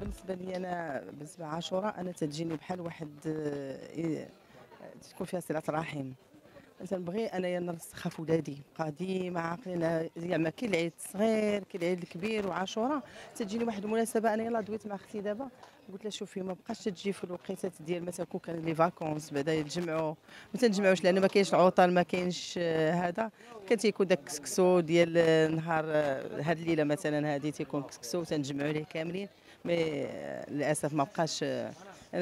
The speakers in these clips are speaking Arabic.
بالنسبه لي انا بالنسبه لعاشوراء انا تجيني بحال واحد تكون فيها صله رحم. تنبغي انايا نرسخها في ولادي، بقى ديما عاقلين زعما كي العيد الصغير كي العيد الكبير وعاشوراء تجيني واحد المناسبه. انا يلاه دويت مع اختي دابا قلت لها شوفي ما بقاش تجي في الوقيتات ديال مثلا كون كان لي فاكونس بعدا يتجمعوا ما تنجمعوش لان ما كاينش العطل ما كاينش هذا كان تيكون داك الكسكسو ديال نهار هاد الليله مثلا هادي تيكون كسكسو تنجمعوا ليه كاملين. مي للاسف ما بقاش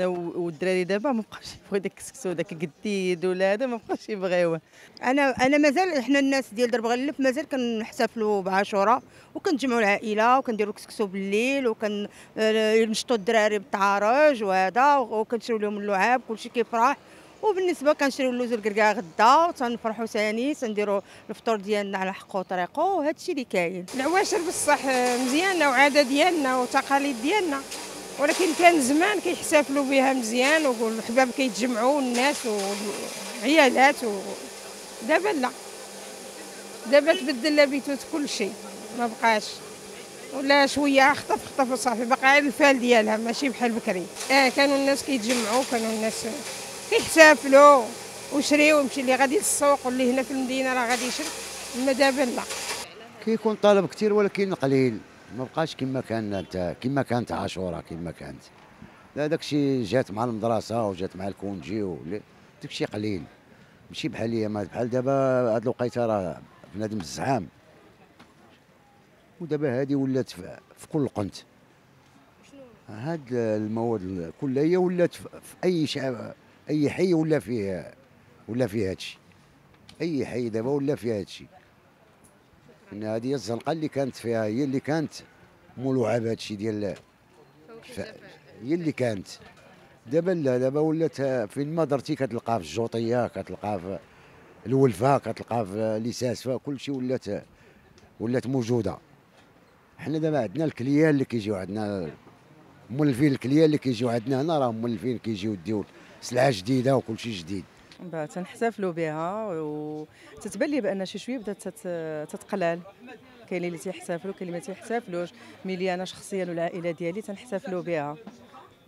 انا والدراري دابا ما بقاش يبغيو داك الكسكسو داك القديد ولا هذا ما بقاش يبغيوه. انا مازال حنا الناس ديال درب غلف مازال كنحتفلوا بعاشوراء وكنجمعوا العائله وكنديروا الكسكسو بالليل وكنمشطوا الدراري بالتعارج وهذا وكنشريو لهم اللعاب كلشي كيفرح. وبالنسبه كنشريو اللوز والكركاع غدا وتنفرحوا ثاني تنديروا الفطور ديالنا على حقه وطريقه وهذا الشيء اللي كاين. العواشر بصح مزيانه وعاده ديالنا وتقاليد ديالنا ولكن كان زمان كيحتفلوا بها مزيان والحباب كيتجمعوا الناس والعيالات دابا لا دابا تبدل لابيتوت كل شيء ما بقاش ولا شويه خطف وصافي باقي على الفال ديالها ماشي بحال بكري. كانوا الناس كيتجمعوا كانوا الناس كيحتفلوا وشريو مشي اللي غادي للسوق واللي هنا في المدينه راه غادي يشري. اما دابا لا كيكون طلب كثير ولكن قليل ما بقاش كما كانت عاشوراء كما كانت. لا داكشي جات مع المدرسه وجات مع الكونجي داكشي قليل ماشي بحال ايام بحال دابا. هاد الوقيته راه بنادم الزعام ودابا هادي ولات في كل قنت هاد المواد كلها هي ولات في اي شعب اي حي ولا فيه هادشي اي حي دابا ولا فيه هادشي. ان هذه الزنقه اللي كانت فيها هي اللي كانت مولعه بهذا الشيء ديال هي اللي كانت دابا لا دابا ولات فين ما درتي كتلقاها في الجوطيه كتلقاها في الولفه كتلقاها في لساسفه كلشي ولات موجوده. حنا دابا عندنا الكليان اللي كيجيو عندنا مولفين الكليان اللي كيجيو عندنا هنا راهم مولفين كيجيو ديو سلعه جديده وكلشي جديد تنحتفلوا بها وتتبان لي بان شي شويه بدات تتقلال. كاين اللي تيحتفلوا كاين اللي ما تيحتفلوش. ملي انا شخصيا والعائله ديالي تنحتفلوا بها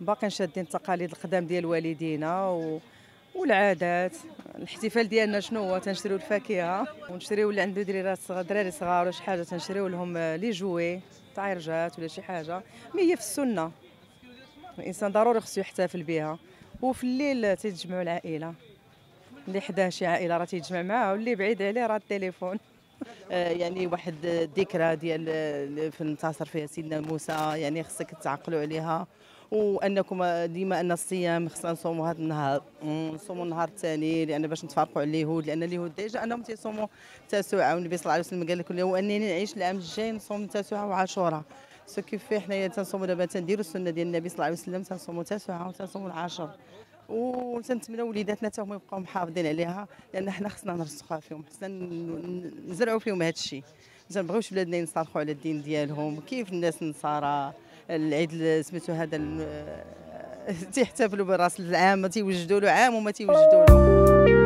باقي شادين التقاليد القدام ديال والدينا والعادات. الاحتفال ديالنا شنو هو تنشريو الفاكهه ونشريو اللي عنده دراري صغار ولا شي حاجه تنشريو لهم لي جوي طعيرجات ولا شي حاجه. مي هي في السنه الانسان ضروري خصو يحتفل بها. وفي الليل تيتجمعوا العائله اللي حداه شي عائله راه تيتجمع معاه واللي بعيد عليه راه التليفون. يعني واحد الذكرى ديال في انتصر فيها سيدنا موسى يعني خصك تعقلوا عليها وانكم ديما ان الصيام خصنا نصوموا هذا النهار نصوموا النهار الثاني لان باش نتفارقوا على اليهود لان اليهود ديجا انهم تيصوموا التاسوعه والنبي صلى الله عليه وسلم قال لك وانني نعيش العام الجاي نصوم التاسوعه وعاشوراء. سو كيفاه حنايا تنصوموا دابا تنديروا السنه ديال النبي صلى الله عليه وسلم تنصوموا التاسوعه وتنصوموا العاشر وتنتمنى وليداتنا حتى هما يبقاو محافظين عليها لان حنا خصنا نرسخوها فيهم خصنا نزرعوا فيهم هذا الشيء. ما نبغيوش ولادنا ينصرخوا على الدين ديالهم كيف الناس النصارى العيد سميتو هذا تيحتفلوا براس العام ما تيوجدوا له عام وما تيوجدوا له